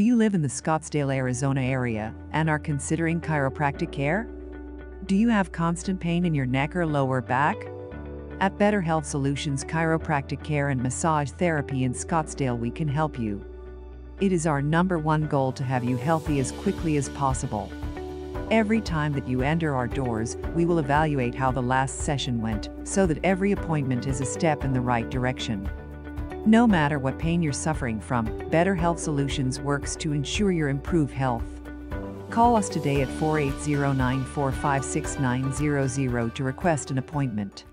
Do you live in the Scottsdale, Arizona area and are considering chiropractic care? Do you have constant pain in your neck or lower back? At Better Health Solutions Chiropractic Care and Massage Therapy in Scottsdale, we can help you. It is our #1 goal to have you healthy as quickly as possible. Every time that you enter our doors, we will evaluate how the last session went, so that every appointment is a step in the right direction. No matter what pain you're suffering from, Better Health Solutions works to ensure your improved health. Call us today at 480-945-6900 to request an appointment.